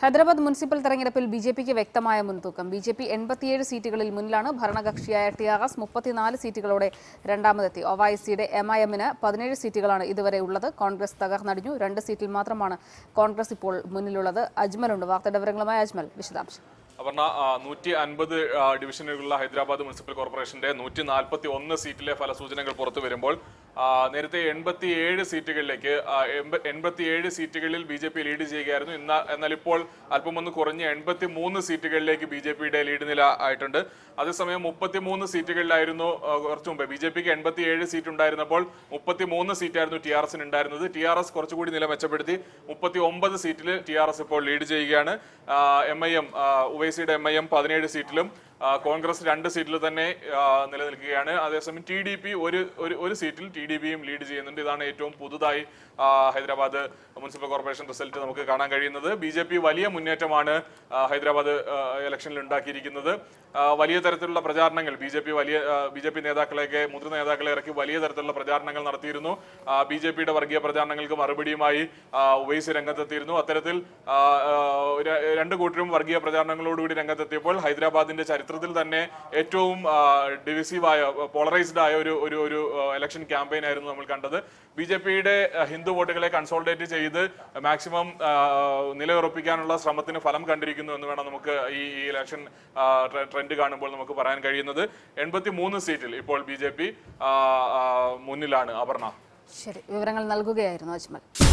Hyderabad Municipal Corporation BJP വ്യക്തമായ മുൻതൂക്കം. BJP 87 സീറ്റുകളിൽ മുന്നിലാണ്. ഭരണകക്ഷിയായ ടിആർഎസ് 34 സീറ്റുകളോടെ രണ്ടാമതെത്തി. ഒവൈസിഡിയുടെ എംഐഎമ്മിന് 17 സീറ്റുകളാണ് ഇതുവരെ ഉള്ളത്. കോൺഗ്രസ് തകർന്നടിഞ്ഞു. 2 സീറ്റിൽ മാത്രമാണ് കോൺഗ്രസ് ഇപ്പോൾ മുന്നിലുള്ളത്. അജ്മലുണ്ട് വാർത്താവിവരങ്ങളുമായി. അജ്മൽ, വിശദാംശങ്ങൾ. Abarna 150 divisional Hyderabad Municipal Corporation Day, 141 seat left Falasujangal Porto Verimbol, Nerthe Enbathi seat BJP lead Jagar in Nalipol, Alpamon Corona, Enbathi Moon seat like BJP day lead in the Itunda. Other Same Mupati Moon seat Ireno or Tumba, BJP, Enbathi seat on Dirinapol, Mupati Moon seat are no TRS and Dirino, the TRS Korchud in the Machapati, Mupati Omba the seat, TRS lead Jagana, MIM. MIM 17 seatlum, Congress 2 seatlu thanne nilanikukayanu. Athesam TDP oru seatil TDPum lead cheyyunnundu. Idana ettavum puduthayi Hyderabad Municipal Corporation result namukku kaanan kazhiyunnathu. BJP valiya munnettamanu Hyderabad election il undakkiyirikkunnathu. Valiya tharathilulla pracharanangal BJP nethakkalekke muthirna nethakkale irakki valiya tharathilulla pracharanangal nadathiyirunnu. BJP യുടെ വർഗീയ പ്രചാരണങ്ങൾക്ക് മറുപടിയുമായി ഉവൈസി രംഗത്തെത്തിയിരുന്നു. അത്തരത്തിൽ രണ്ട് കൂട്ടരും വർഗീയ പ്രചാരണങ്ങളോടുകൂടി രംഗത്തെത്തിയപ്പോൾ ഹൈദരാബാദിന്റെ ചരിത്രത്തിൽ തന്നെ ഏറ്റവും ഡിവിസീവായ പോളറൈസ്ഡ് ആയ ഒരു ഇലക്ഷൻ ക്യാമ്പയിൻ ആയിരുന്നു നമ്മൾ കണ്ടത്. ബിജെപിയുടെ ഹിന്ദു വോട്ടുകളെ കൺസോളിഡേറ്റ് ചെയ്ത് മാക്സിമം നിലയുറപ്പിക്കാനുള്ള ശ്രമത്തിന് ഫലം കണ്ടിരിക്കുന്നു എന്ന് വേണം നമുക്ക് ഈ ഇലക്ഷൻ ട്രെൻഡ് കാണുമ്പോൾ നമുക്ക് പറയാൻ കഴിയുന്നത്. 83 സീറ്റിൽ ഇപ്പോൾ BJP മുന്നിലാണ്. അപർണ, ശരി, വിവരങ്ങൾ നൽകുകയായിരുന്നു അജ്മൽ.